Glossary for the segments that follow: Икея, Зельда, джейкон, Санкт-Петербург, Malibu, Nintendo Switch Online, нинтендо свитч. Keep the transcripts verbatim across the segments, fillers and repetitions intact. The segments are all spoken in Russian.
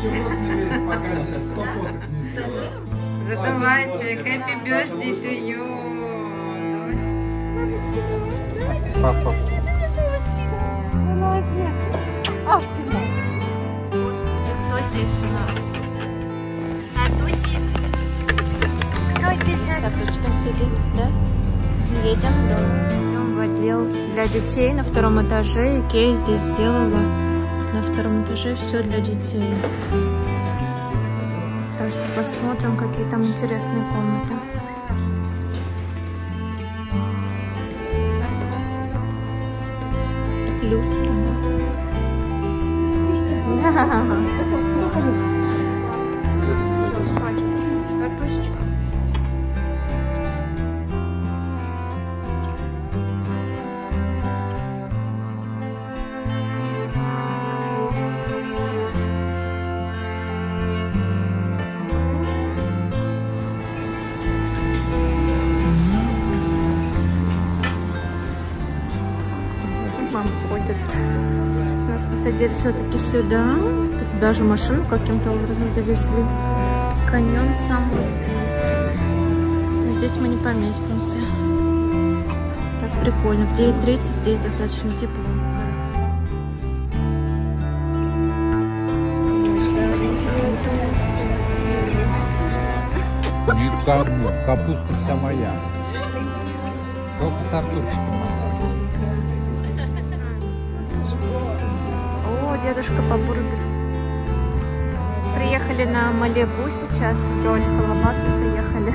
животными пока сто фоток не сделала. Задавайте, happy birthday to you. Папа. Молодец. Ах, пина. Господи, кто здесь у нас? Татуси. Кто здесь? С Таточком сидит, да? Едем в дом. Идем в отдел для детей на втором этаже. Икея здесь сделала на втором этаже все для детей. Так что посмотрим, какие там интересные комнаты. Люстра, да? Картошечка. Нас посадили все-таки сюда. Тут даже машину каким-то образом завезли. Каньон сам вот здесь. Но здесь мы не поместимся. Так прикольно. В девять тридцать здесь достаточно тепло. Никому. Капуста вся моя. Только с Артурчиком. Дедушка по бургеру. Приехали на Малибу сейчас, вдоль Коломаты заехали.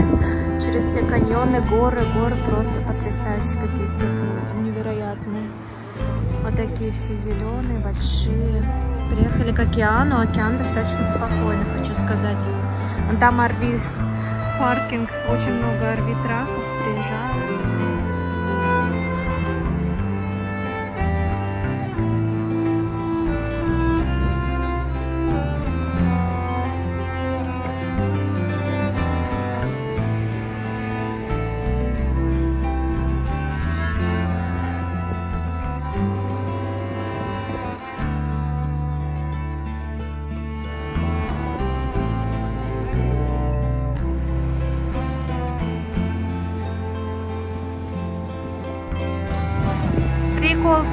Через все каньоны, горы, горы просто потрясающие какие-то, невероятные. Вот такие все зеленые, большие. Приехали к океану, океан достаточно спокойный, хочу сказать. Вон там арви, паркинг, очень много арбитраков приезжают.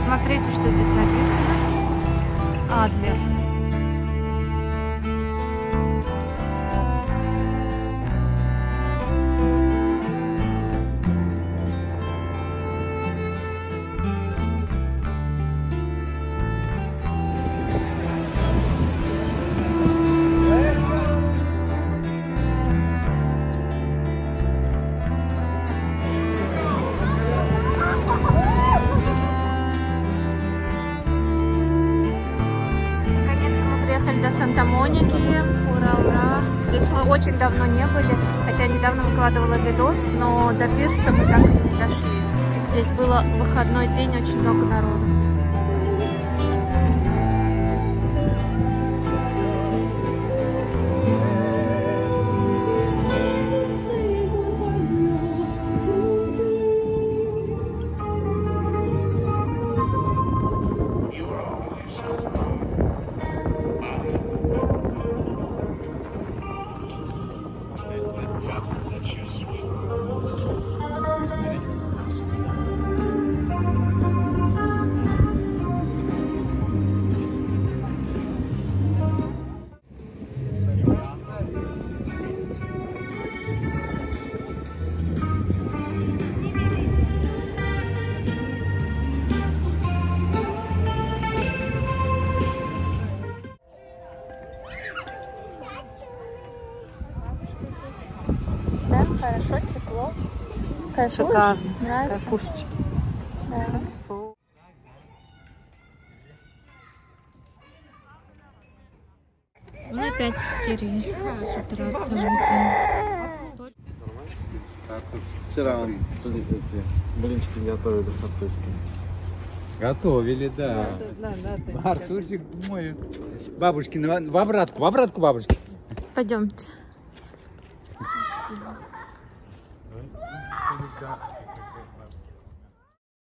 Смотрите, что здесь написано. Адлер. Очень давно не были, хотя недавно выкладывала видос, но до пирса мы так и не дошли. Здесь был выходной день, очень много народу. Хорошо, тепло. Шикарно. Нравится? Кошечки. Да. Ну опять истерит. С утра целый день. Вчера он блинчики готовили с отпусками. Готовили, да. Артурчик мой. Бабушки, в обратку, в обратку бабушки. Пойдемте. Спасибо. Got